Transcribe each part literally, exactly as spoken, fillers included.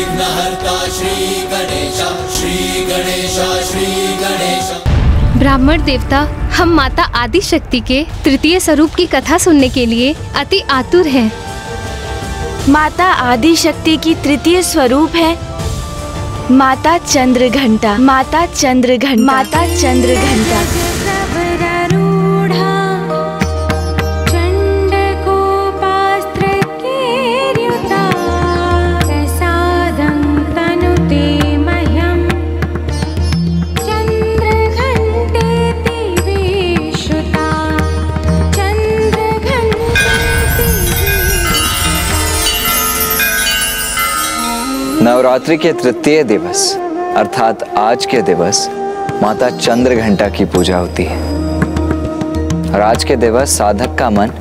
विघ्नहर्ता श्री गणेशा श्री गणेशा श्री गणेशा। ब्राह्मण देवता हम माता आदि शक्ति के तृतीय स्वरूप की कथा सुनने के लिए अति आतुर हैं। माता आदि शक्ति की तृतीय स्वरूप है माता चंद्रघंटा, माता चंद्रघंटा, माता चंद्रघंटा। नवरात्रि के तृतीय दिवस अर्थात आज के दिवस माता चंद्रघंटा की पूजा होती है और आज के दिवस साधक का मन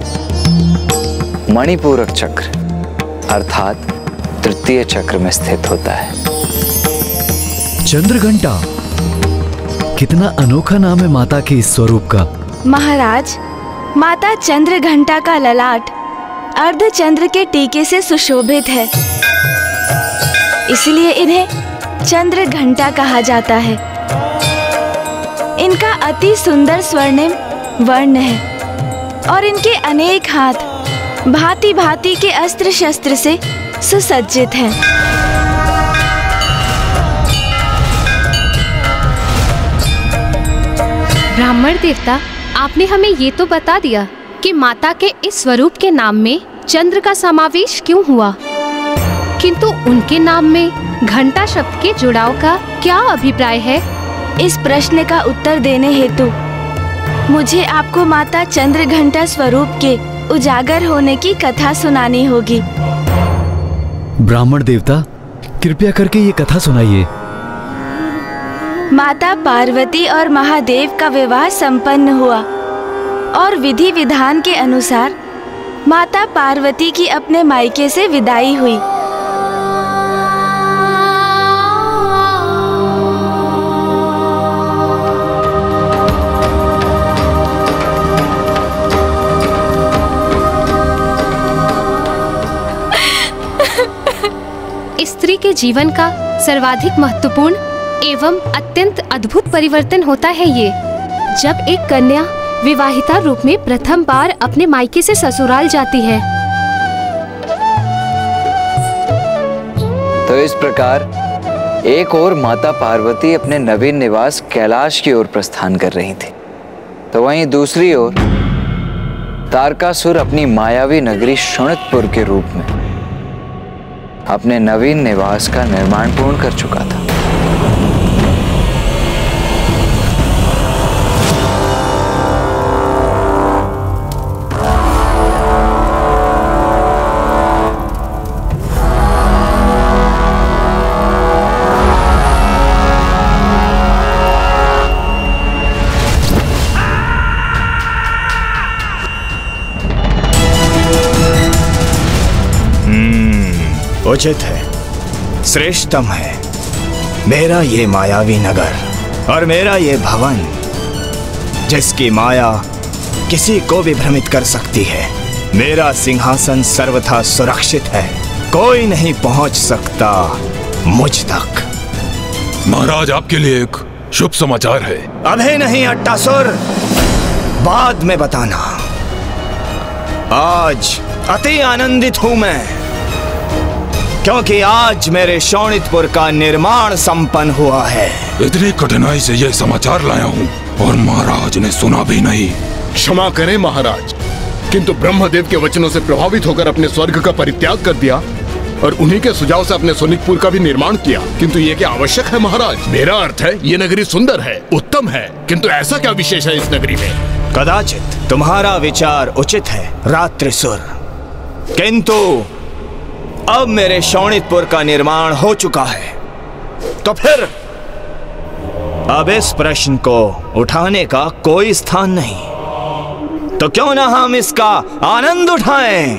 मणिपूरक चक्र अर्थात तृतीय चक्र में स्थित होता है। चंद्रघंटा, कितना अनोखा नाम है माता के इस स्वरूप का। महाराज, माता चंद्रघंटा का ललाट अर्धचंद्र के टीके से सुशोभित है, इसलिए इन्हें चंद्रघंटा कहा जाता है। इनका अति सुंदर स्वर्णिम वर्ण है और इनके अनेक हाथ भांति भांति के अस्त्र शस्त्र से सुसज्जित हैं। ब्राह्मण देवता, आपने हमें ये तो बता दिया कि माता के इस स्वरूप के नाम में चंद्र का समावेश क्यों हुआ, किंतु उनके नाम में घंटा शब्द के जुड़ाव का क्या अभिप्राय है? इस प्रश्न का उत्तर देने हेतु मुझे आपको माता चंद्रघंटा स्वरूप के उजागर होने की कथा सुनानी होगी। ब्राह्मण देवता, कृपया करके ये कथा सुनाइए। माता पार्वती और महादेव का विवाह संपन्न हुआ और विधि विधान के अनुसार माता पार्वती की अपने मायके से विदाई हुई। स्त्री के जीवन का सर्वाधिक महत्वपूर्ण एवं अत्यंत अद्भुत परिवर्तन होता है ये, जब एक कन्या विवाहिता रूप में प्रथम बार अपने मायके से ससुराल जाती है। तो इस प्रकार एक और माता पार्वती अपने नवीन निवास कैलाश की ओर प्रस्थान कर रही थी, तो वहीं दूसरी ओर तारकासुर अपनी मायावी नगरी शोणितपुर के रूप में अपने नवीन निवास का निर्माण पूर्ण कर चुका था। उचित है, श्रेष्ठतम है मेरा ये मायावी नगर और मेरा ये भवन, जिसकी माया किसी को भी भ्रमित कर सकती है। मेरा सिंहासन सर्वथा सुरक्षित है, कोई नहीं पहुंच सकता मुझ तक। महाराज, आपके लिए एक शुभ समाचार है। अभी नहीं अट्टासुर, बाद में बताना। आज अति आनंदित हूं मैं, क्योंकि आज मेरे शोणितपुर का निर्माण संपन्न हुआ है। इतनी कठिनाई से यह समाचार लाया हूँ और महाराज ने सुना भी नहीं। क्षमा करें महाराज, किंतु ब्रह्मदेव के वचनों से प्रभावित होकर अपने स्वर्ग का परित्याग कर दिया और उन्हीं के सुझाव से अपने शोणितपुर का भी निर्माण किया। किंतु ये क्या आवश्यक है महाराज? मेरा अर्थ है ये नगरी सुंदर है, उत्तम है, किंतु ऐसा क्या विशेष है इस नगरी में? कदाचित तुम्हारा विचार उचित है रात्रिसुर, किंतु अब मेरे शोणितपुर का निर्माण हो चुका है, तो फिर अब इस प्रश्न को उठाने का कोई स्थान नहीं, तो क्यों ना हम इसका आनंद उठाएं?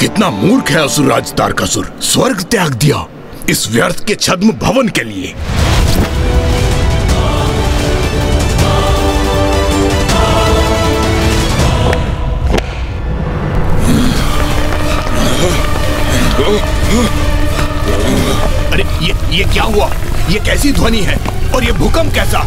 कितना मूर्ख है असुरराज तारकासुर, स्वर्ग त्याग दिया इस व्यर्थ के छद्म भवन के लिए। अरे ये ये क्या हुआ? ये कैसी ध्वनि है और ये भूकंप कैसा?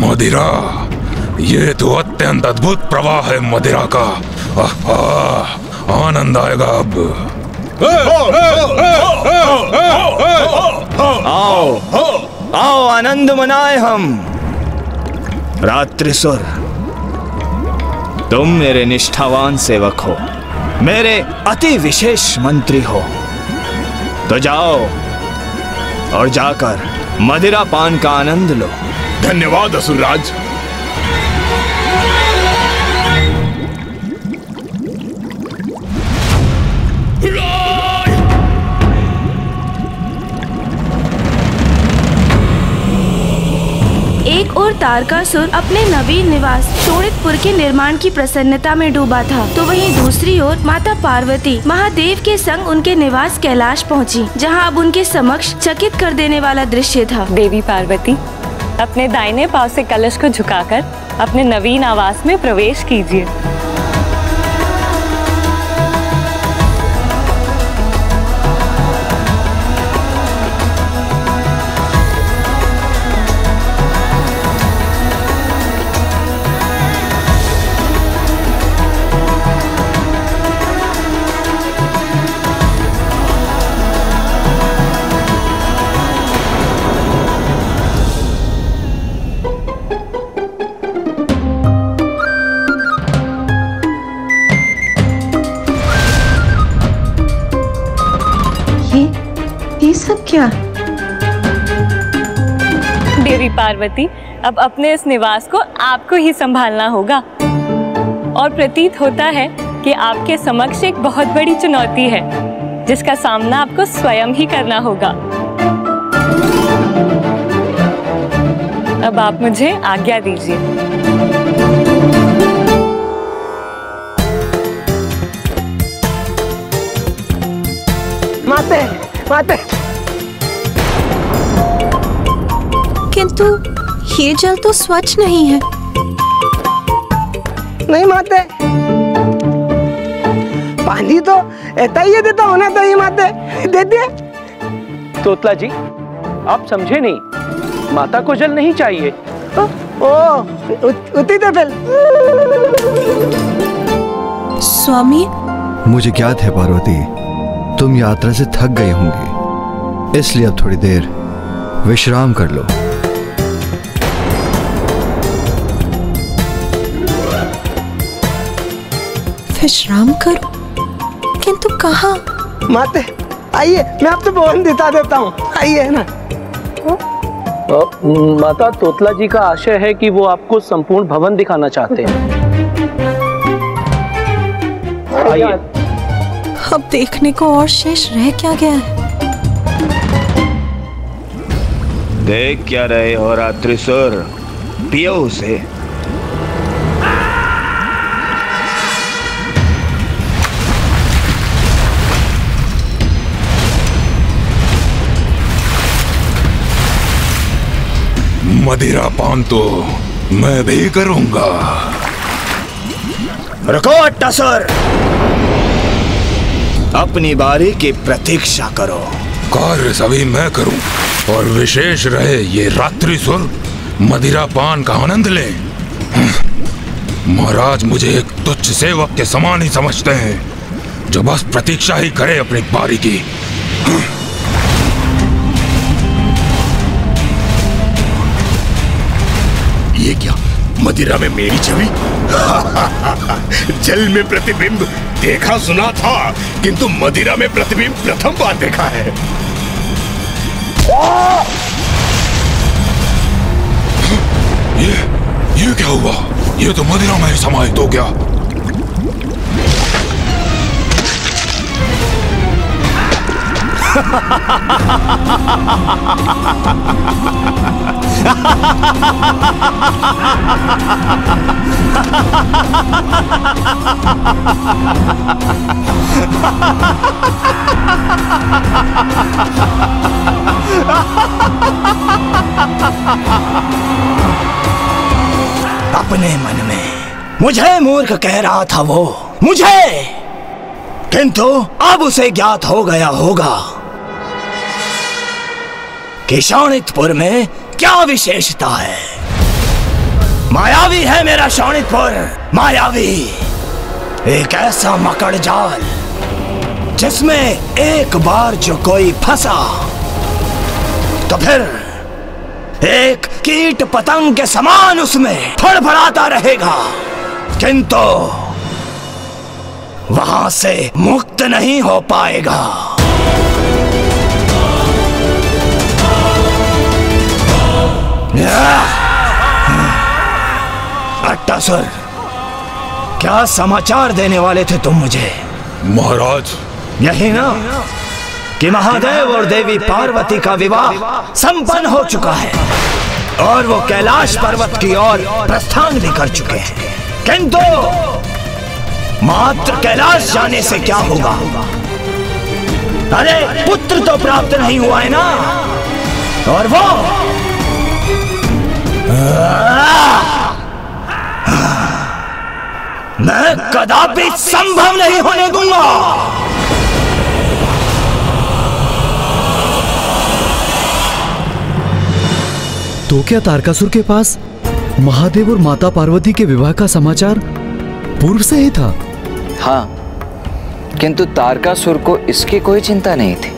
मदिरा, ये तो अत्यंत अद्भुत प्रवाह है मदिरा का। आहा, आनंद आएगा अब। आओ आओ आनंद मनाए हम। रात्रिसुर, तुम मेरे निष्ठावान सेवक हो, मेरे अति विशेष मंत्री हो, तो जाओ और जाकर मदिरा पान का आनंद लो। धन्यवाद असुरराज। एक और तारकासुर अपने नवीन निवास शोणितपुर के निर्माण की प्रसन्नता में डूबा था, तो वहीं दूसरी ओर माता पार्वती महादेव के संग उनके निवास कैलाश पहुंची, जहां अब उनके समक्ष चकित कर देने वाला दृश्य था। देवी पार्वती, अपने दाहिने पांव से कलश को झुकाकर अपने नवीन आवास में प्रवेश कीजिए। देवी पार्वती, अब अपने इस निवास को आपको ही संभालना होगा और प्रतीत होता है कि आपके समक्ष एक बहुत बड़ी चुनौती है जिसका सामना आपको स्वयं ही करना होगा। अब आप मुझे आज्ञा दीजिए। माते, माते। किंतु ये जल तो स्वच्छ नहीं है। नहीं माते, पानी तो तैयार देता होना चाहिए माते, दे दिए। तोतला जी, आप समझे नहीं, माता को जल नहीं चाहिए। ओ, ओ उत, उती तो फिर। स्वामी, मुझे ज्ञात है पार्वती, तुम यात्रा से थक गए होंगे, इसलिए अब थोड़ी देर विश्राम कर लो। विश्राम करो? किंतु कहाँ? माते आइए, मैं आपको भोजन दिला देता हूँ, आइए ना। आ, माता तोतला जी का आशय है कि वो आपको संपूर्ण भवन दिखाना चाहते हैं। आइए। अब देखने को और शेष रह क्या गया है? देख क्या रहे हो रात्रिसुर, पियो उसे। मदिरा पान तो मैं भी करूंगा। रुको अट्टासुर, अपनी बारी की प्रतीक्षा करो। कार्य सभी मैं करूं और विशेष रहे ये रात्रिसुर मदिरा पान का आनंद ले। महाराज मुझे एक तुच्छ सेवक के समान ही समझते हैं जो बस प्रतीक्षा ही करे अपनी बारी की। ये क्या, मदिरा में मेरी छवि? जल में प्रतिबिंब देखा सुना था, किंतु मदिरा में प्रतिबिंब प्रथम बार देखा है। ये ये क्या हुआ? ये तो मदिरा में समाहित हो गया। अपने मन में मुझे मूर्ख कह रहा था वो, मुझे, किंतु अब उसे ज्ञात हो गया होगा कि शोणितपुर में क्या विशेषता है। मायावी है मेरा शोणितपुर, मायावी, एक ऐसा मकड़ जाल जिसमें एक बार जो कोई फंसा तो फिर एक कीट पतंग के समान उसमें फड़फड़ाता रहेगा, किंतु वहां से मुक्त नहीं हो पाएगा। अट्टासुर, क्या समाचार देने वाले थे तुम मुझे? महाराज, यही ना कि महादेव और देवी पार्वती का विवाह संपन्न हो चुका है और वो कैलाश पर्वत की ओर प्रस्थान भी कर चुके हैं, किंतु मात्र कैलाश जाने से क्या होगा? अरे पुत्र तो प्राप्त नहीं हुआ है ना, और वो मैं कदापि संभव नहीं होने दूंगा। तो क्या तारकासुर के पास महादेव और माता पार्वती के विवाह का समाचार पूर्व से ही था? हाँ, किंतु तारकासुर को इसकी कोई चिंता नहीं थी,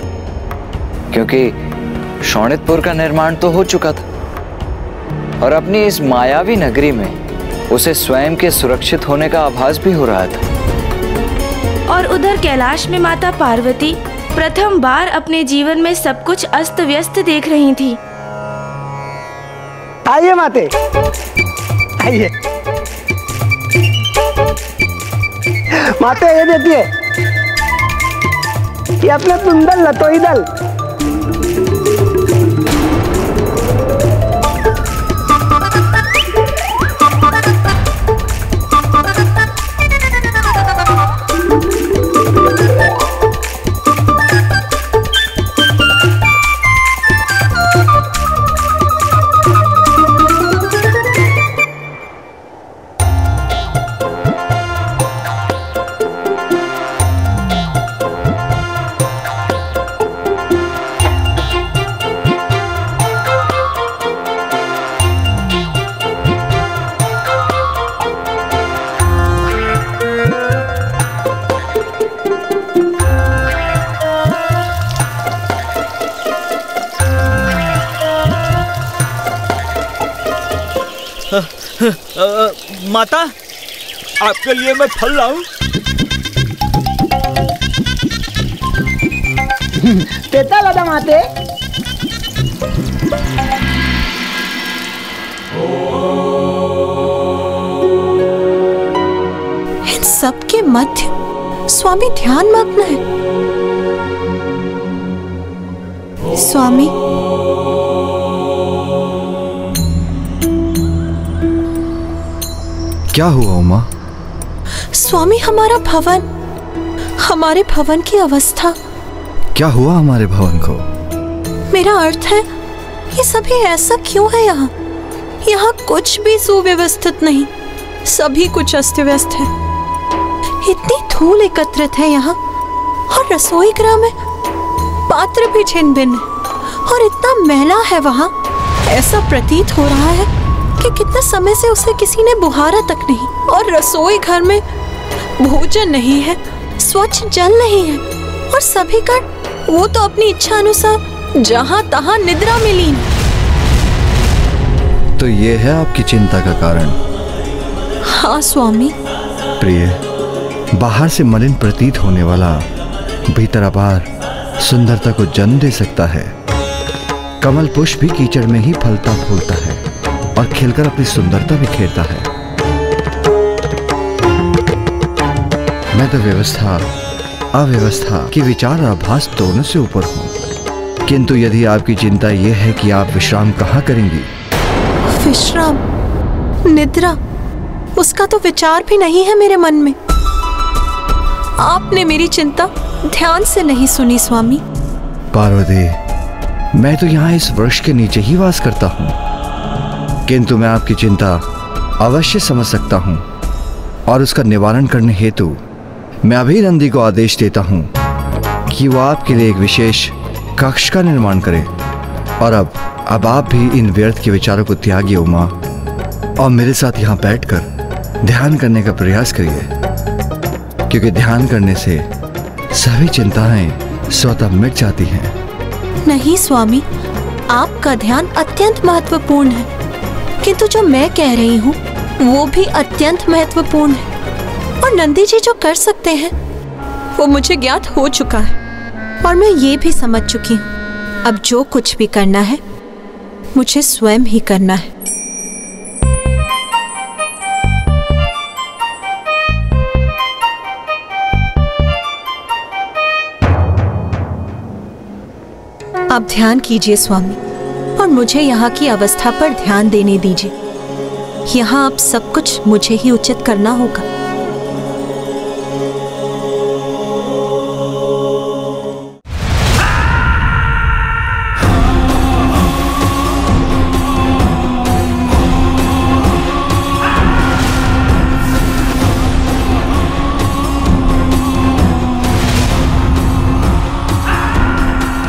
क्योंकि शोणितपुर का निर्माण तो हो चुका था और अपनी इस मायावी नगरी में उसे स्वयं के सुरक्षित होने का आभास भी हो रहा था। और उधर कैलाश में माता पार्वती प्रथम बार अपने जीवन में सब कुछ अस्त व्यस्त देख रही थी। आइए माते, आइए माते, ये देखिए, ये अपना तुंदल लतोई दल। माता, आपके लिए मैं फल लाऊं? तेता लदा माते। इन सबके मध्य स्वामी ध्यान मग्न है। स्वामी, क्या हुआ उमा? स्वामी, हमारा भवन, हमारे भवन की अवस्था। क्या हुआ हमारे भवन को? मेरा अर्थ है, ये सभी ऐसा क्यों है यहाँ? यहाँ कुछ भी सुव्यवस्थित नहीं, सभी कुछ अस्त व्यस्त है। इतनी धूल एकत्रित है यहाँ, और रसोई गृह में पात्र भी छिन्न भिन्न है, और इतना मैला है वहाँ। ऐसा प्रतीत हो रहा है कि कितने समय से उसे किसी ने बुहारा तक नहीं, और रसोई घर में भोजन नहीं है, स्वच्छ जल नहीं है, और सभी का वो तो अपनी इच्छा अनुसार जहां तहां निद्रा में लीन। तो ये है आपकी चिंता का कारण? हाँ स्वामी। प्रिय, बाहर से मलिन प्रतीत होने वाला भीतर अपार सुंदरता को जन्म दे सकता है। कमल पुष्प भी कीचड़ में ही फलता फूलता है और खिलकर अपनी सुंदरता बिखेरता है। मैं तो व्यवस्था अव्यवस्था की विचार और अभ्यास दोनों से ऊपर हूँ, किंतु यदि आपकी चिंता यह है कि आप विश्राम कहाँ करेंगी? विश्राम, निद्रा, उसका तो विचार भी नहीं है मेरे मन में। आपने मेरी चिंता ध्यान से नहीं सुनी स्वामी। पार्वती, मैं तो यहाँ इस वृक्ष के नीचे ही वास करता हूँ, किंतु मैं आपकी चिंता अवश्य समझ सकता हूँ। और उसका निवारण करने हेतु मैं अभी नंदी को आदेश देता हूँ कि वो आपके लिए एक विशेष कक्ष का निर्माण करें। और अब अब आप भी इन व्यर्थ के विचारों को त्यागिए उमा, और मेरे साथ यहाँ बैठकर ध्यान करने का प्रयास करिए, क्योंकि ध्यान करने से सभी चिंताएं स्वतः मिट जाती हैं। नहीं स्वामी, आपका ध्यान अत्यंत महत्वपूर्ण है, किंतु जो मैं कह रही हूँ वो भी अत्यंत महत्वपूर्ण है, और नंदी जी जो कर सकते हैं वो मुझे ज्ञात हो चुका है, और मैं ये भी समझ चुकी हूँ। अब जो कुछ भी करना है मुझे स्वयं ही करना है। आप ध्यान कीजिए स्वामी, और मुझे यहाँ की अवस्था पर ध्यान देने दीजिए। यहाँ अब सब कुछ मुझे ही उचित करना होगा।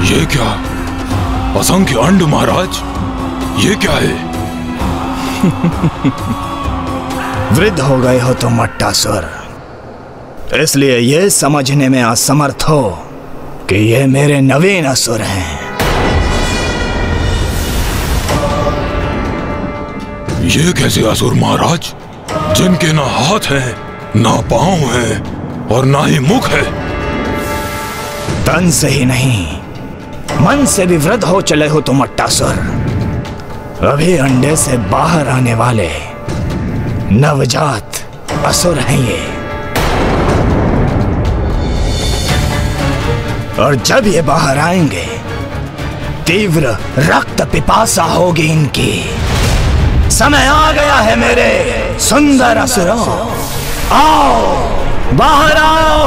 ये क्या असंख्य अंड महाराज, ये क्या है? वृद्ध हो गए हो तुम अट्टासुर, इसलिए यह समझने में असमर्थ हो कि ये मेरे नवीन असुर हैं। ये कैसे असुर महाराज, जिनके ना हाथ हैं, ना पांव हैं और ना ही मुख है? तन से ही नहीं, मन से भी वृद्ध हो चले हो तुम अट्टासुर। अभी अंडे से बाहर आने वाले नवजात असुर हैं ये, और जब ये बाहर आएंगे तीव्र रक्त पिपासा होगी इनकी। समय आ गया है मेरे सुंदर असुरों, आओ बाहर आओ।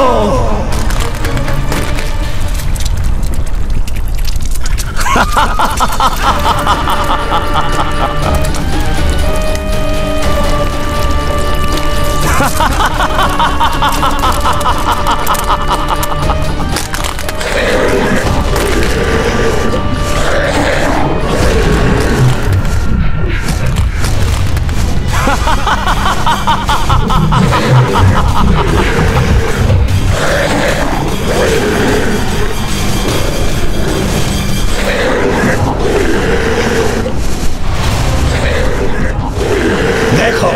देखो,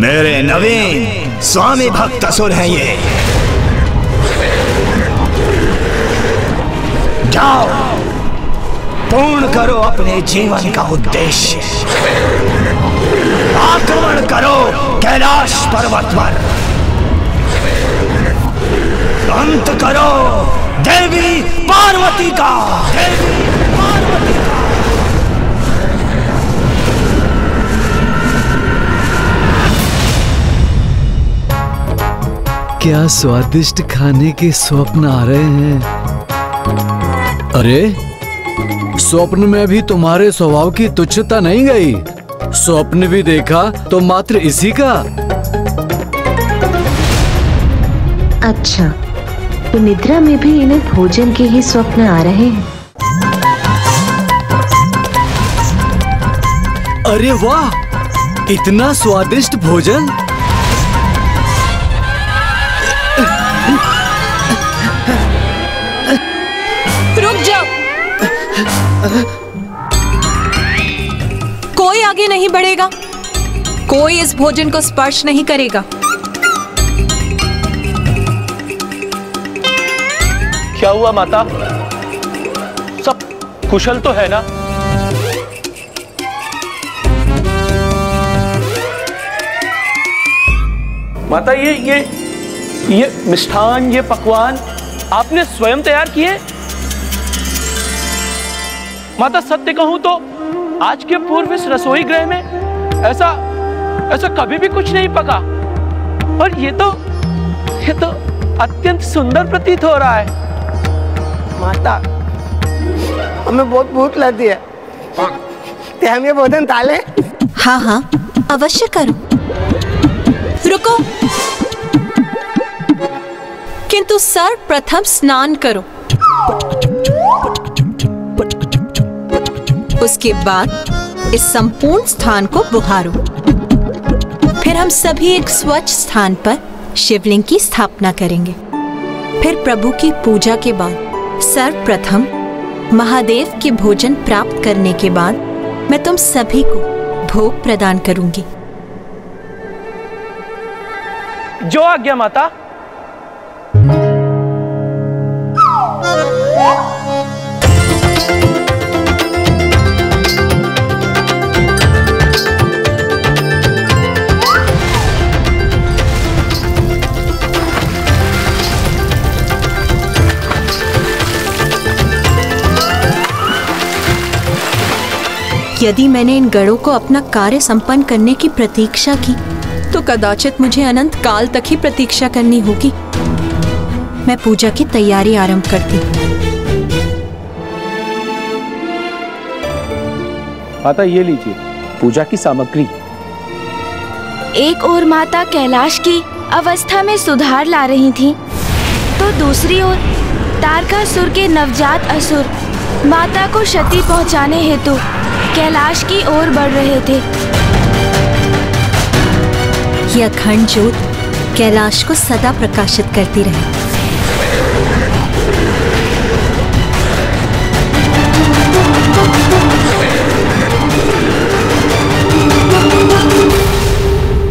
मेरे नवीन स्वामी भक्त असुर हैं ये। जाओ, पूर्ण करो अपने जीवन का उद्देश्य, आक्रमण करो कैलाश पर्वत पर, अंत करो देवी पार्वती का। देवी पार्वती का क्या स्वादिष्ट खाने के स्वप्न आ रहे हैं। अरे स्वप्न में भी तुम्हारे स्वभाव की तुच्छता नहीं गई, स्वप्न भी देखा तो मात्र इसी का। अच्छा, तो निद्रा में भी इन्हें भोजन के ही स्वप्न आ रहे हैं। अरे वाह, इतना स्वादिष्ट भोजन! कोई आगे नहीं बढ़ेगा, कोई इस भोजन को स्पर्श नहीं करेगा। क्या हुआ माता, सब कुशल तो है ना? माता, ये ये ये मिष्ठान, ये पकवान आपने स्वयं तैयार किए? माता, सत्य कहूं तो आज के पूर्व इस रसोई गृह में ऐसा ऐसा कभी भी कुछ नहीं पका, और ये तो ये तो अत्यंत सुंदर प्रतीत हो रहा है। माता, हमें बहुत भूख लगी है, हम ये भोजन ताले? हाँ हाँ, अवश्य करो। रुको, किंतु सर प्रथम स्नान करो, उसके बाद इस संपूर्ण स्थान को बुहारो, फिर हम सभी एक स्वच्छ स्थान पर शिवलिंग की स्थापना करेंगे। फिर प्रभु की पूजा के बाद सर्वप्रथम महादेव के भोजन प्राप्त करने के बाद मैं तुम सभी को भोग प्रदान करूंगी। जो आज्ञा माता। यदि मैंने इन गणों को अपना कार्य संपन्न करने की प्रतीक्षा की तो कदाचित मुझे अनंत काल तक ही प्रतीक्षा करनी होगी। मैं पूजा की तैयारी आरंभ करती हूँ। माता ये लीजिए पूजा की सामग्री। एक ओर माता कैलाश की अवस्था में सुधार ला रही थीं, तो दूसरी ओर तारकासुर के नवजात असुर माता को क्षति पहुँचाने हेतु कैलाश की ओर बढ़ रहे थे। यह अखंड ज्योत कैलाश को सदा प्रकाशित करती रहे।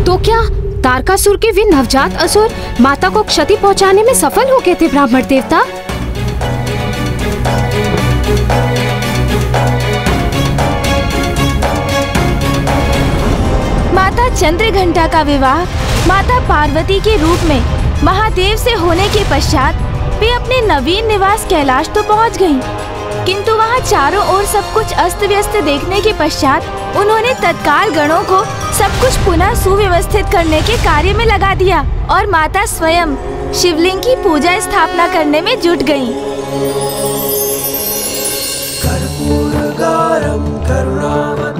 तो क्या तारकासुर के वे नवजात असुर माता को क्षति पहुंचाने में सफल हो गए थे ब्राह्मण देवता? चंद्रघंटा का विवाह माता पार्वती के रूप में महादेव से होने के पश्चात वे अपने नवीन निवास कैलाश तो पहुंच गईं, किंतु वहां चारों ओर सब कुछ अस्त व्यस्त देखने के पश्चात उन्होंने तत्काल गणों को सब कुछ पुनः सुव्यवस्थित करने के कार्य में लगा दिया और माता स्वयं शिवलिंग की पूजा स्थापना करने में जुट गयी।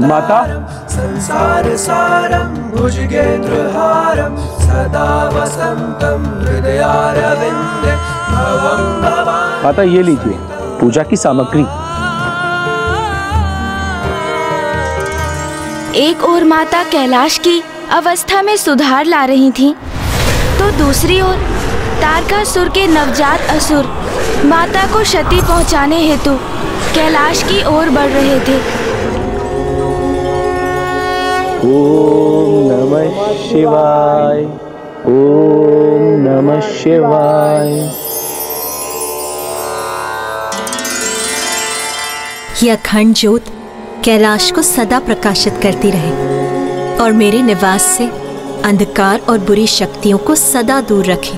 माता संसार सारम भुजगेन्द्रहारम सदा वसंतम हृदयारविंदे भवं भवामि। माता ये लीजिए पूजा की सामग्री। एक ओर माता कैलाश की अवस्था में सुधार ला रही थीं, तो दूसरी ओर तारकासुर के नवजात असुर माता को क्षति पहुंचाने हेतु कैलाश की ओर बढ़ रहे थे। ओम नमः शिवाय, ओम नमः शिवाय। यह अखंड ज्योत कैलाश को सदा प्रकाशित करती रहे और मेरे निवास से अंधकार और बुरी शक्तियों को सदा दूर रखे।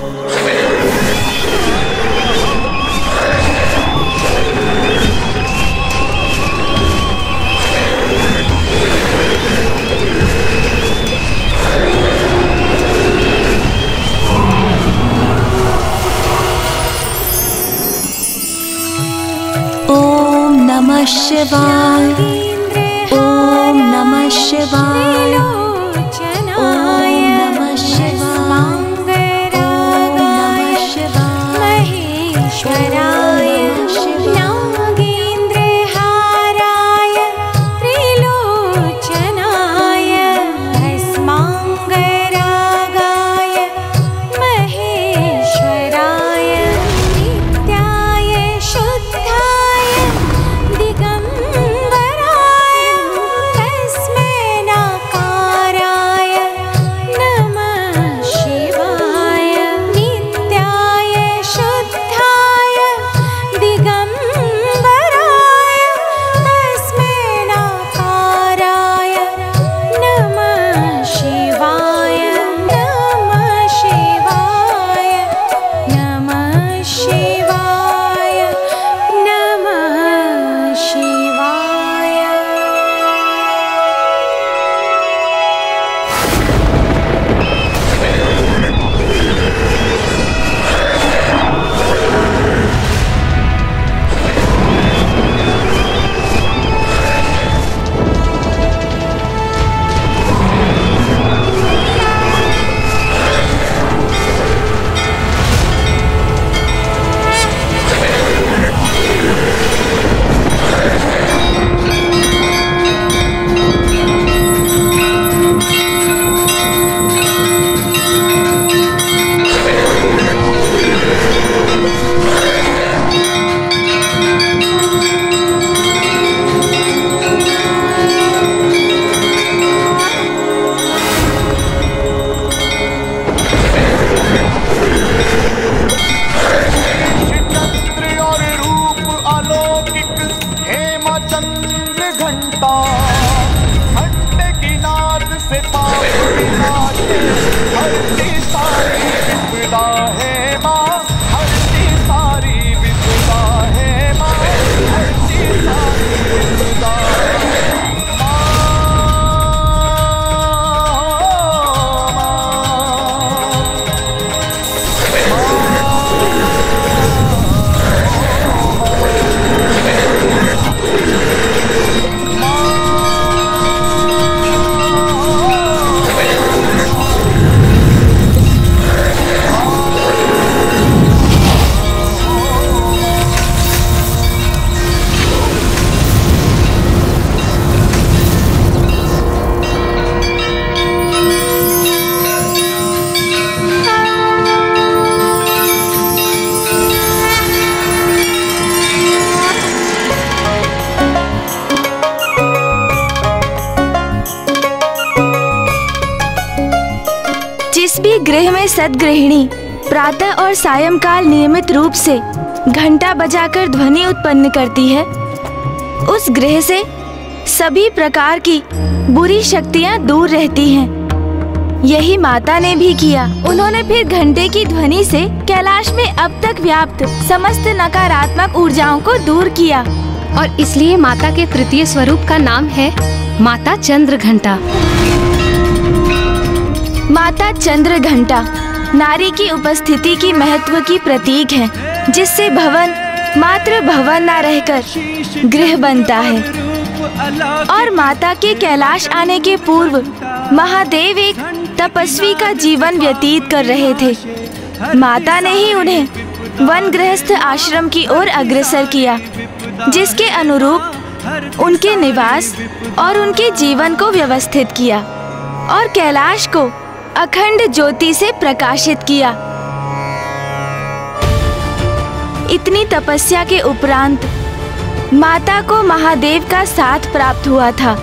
शिवाय ओम नमः शिवाय ओम नमः शिवाय ओम नमः शिवाय महेश्वराय नागेंद्र हाराय त्रिलोचनाय भस्मांगरागाय महेश्वराय नित्याय शुद्धाय दिगंबराय तस्मै नः गृह में सदगृहिणी प्रातः और सायंकाल नियमित रूप से घंटा बजाकर ध्वनि उत्पन्न करती है। उस गृह से सभी प्रकार की बुरी शक्तियाँ दूर रहती हैं। यही माता ने भी किया। उन्होंने फिर घंटे की ध्वनि से कैलाश में अब तक व्याप्त समस्त नकारात्मक ऊर्जाओं को दूर किया और इसलिए माता के तृतीय स्वरूप का नाम है माता चंद्रघंटा। माता चंद्रघंटा नारी की उपस्थिति की महत्व की प्रतीक है, जिससे भवन मात्र भवन न रहकर गृह बनता है। और माता के कैलाश आने के पूर्व महादेव एक तपस्वी का जीवन व्यतीत कर रहे थे। माता ने ही उन्हें वन गृहस्थ आश्रम की ओर अग्रसर किया, जिसके अनुरूप उनके निवास और उनके जीवन को व्यवस्थित किया और कैलाश को अखंड ज्योति से प्रकाशित किया। इतनी तपस्या के उपरांत माता को महादेव का साथ प्राप्त हुआ था,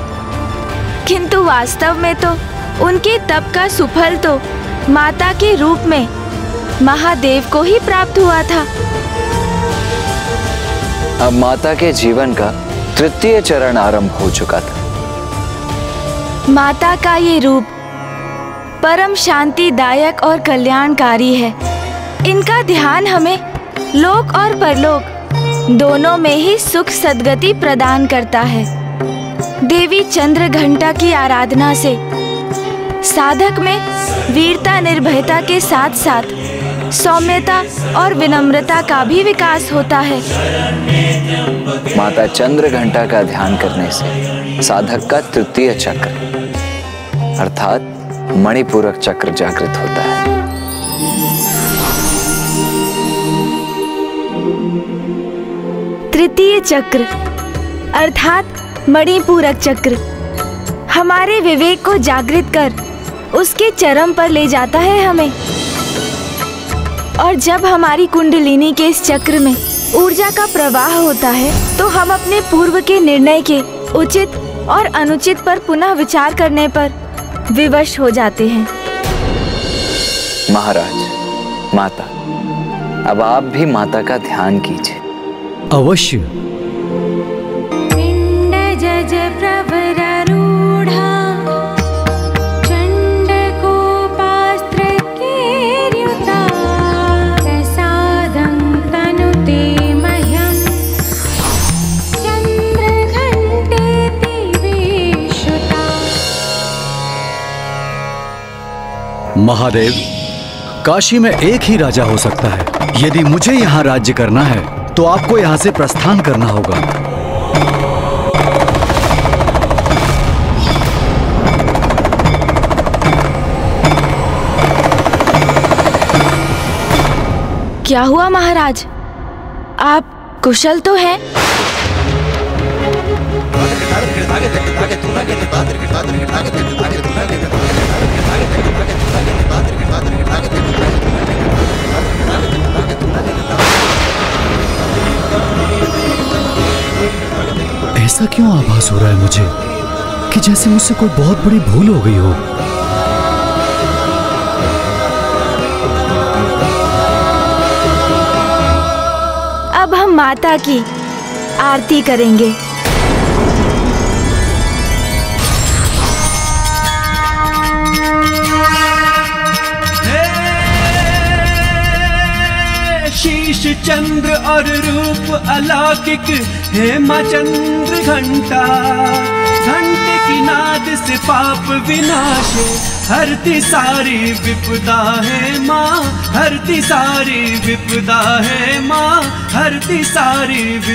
किंतु वास्तव में तो उनके तप का सुफल तो माता के रूप में महादेव को ही प्राप्त हुआ था। अब माता के जीवन का तृतीय चरण आरंभ हो चुका था। माता का ये रूप परम शांतिदायक और कल्याणकारी है। इनका ध्यान हमें लोक और परलोक दोनों में ही सुख सद्गति प्रदान करता है। देवी चंद्रघंटा की आराधना से साधक में वीरता निर्भयता के साथ साथ सौम्यता और विनम्रता का भी विकास होता है। माता चंद्रघंटा का ध्यान करने से साधक का तृतीय चक्र अर्थात मणिपूरक चक्र जागृत होता है। तृतीय चक्र अर्थात मणिपूरक चक्र हमारे विवेक को जागृत कर उसके चरम पर ले जाता है हमें। और जब हमारी कुंडलिनी के इस चक्र में ऊर्जा का प्रवाह होता है तो हम अपने पूर्व के निर्णय के उचित और अनुचित पर पुनः विचार करने पर विवश हो जाते हैं। महाराज, माता, अब आप भी माता का ध्यान कीजिए। अवश्य। पिंड जज प्रवर रूढ़ा चंड को पास्त्र केर्युता प्रसादं तनुते मह्यं चंद्रघंटेति विश्रुता। महादेव, काशी में एक ही राजा हो सकता है। यदि मुझे यहाँ राज्य करना है तो आपको यहाँ से प्रस्थान करना होगा। क्या हुआ महाराज, आप कुशल तो हैं? ऐसा क्यों आभास हो रहा है मुझे कि जैसे मुझसे कोई बहुत बड़ी भूल हो गई हो। अब हम माता की आरती करेंगे। चंद्र और रूप अलौकिक है माँ चंद्र घंटा। घंटे की नाद से पाप विनाश हरती सारी विपदा है माँ, हरती सारी विपदा है माँ, हरती सारी।